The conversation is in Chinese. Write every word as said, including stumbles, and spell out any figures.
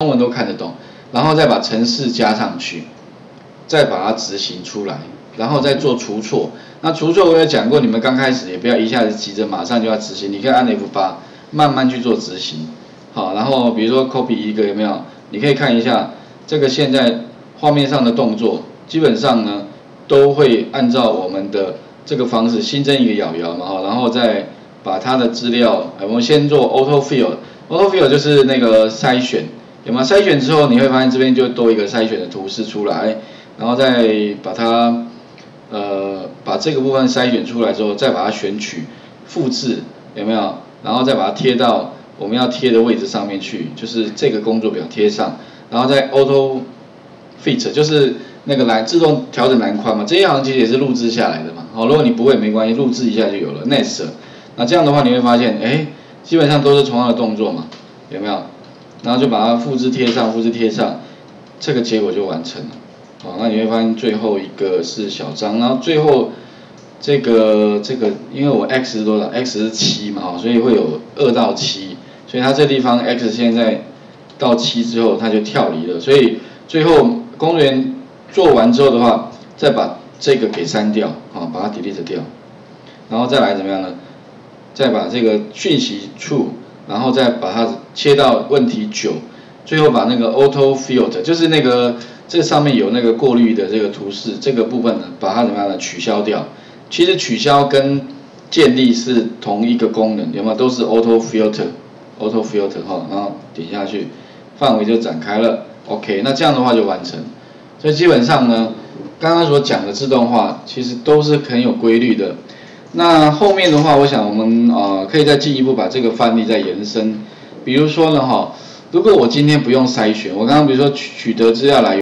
中文都看得懂，然后再把程式加上去，再把它执行出来，然后再做除错。那除错我有讲过，你们刚开始也不要一下子急着马上就要执行，你可以按 F 八 慢慢去做执行。好，然后比如说 copy 一个有没有？你可以看一下这个现在画面上的动作，基本上呢都会按照我们的这个方式新增一个摇摇嘛，然后再把它的资料，我们先做 auto fill，auto fill 就是那个筛选。 有吗？筛选之后，你会发现这边就多一个筛选的图示出来，然后再把它，呃，把这个部分筛选出来之后，再把它选取、复制，有没有？然后再把它贴到我们要贴的位置上面去，就是这个工作表贴上，然后再 auto fit， 就是那个栏自动调整栏宽嘛。这一行其实也是录制下来的嘛。好、哦，如果你不会没关系，录制一下就有了。next， 那这样的话你会发现，哎，基本上都是同样的动作嘛，有没有？ 然后就把它复制贴上，复制贴上，这个结果就完成了。好，那你会发现最后一个是小张，然后最后这个这个，因为我 x 是多少 ？x 是七嘛，所以会有二到七，所以它这地方 x 现在到七之后，它就跳离了。所以最后工作人员做完之后的话，再把这个给删掉，啊，把它 delete 掉，然后再来怎么样呢？再把这个讯息处。 然后再把它切到问题九，最后把那个 auto field， 就是那个这上面有那个过滤的这个图示这个部分呢，把它怎么样呢取消掉？其实取消跟建立是同一个功能，有没有？都是 auto filter，auto filter 哈，然后点下去，范围就展开了。OK， 那这样的话就完成。所以基本上呢，刚刚所讲的自动化其实都是很有规律的。 那后面的话，我想我们呃可以再进一步把这个范例再延伸，比如说呢哈，如果我今天不用筛选，我刚刚比如说取得资料来源。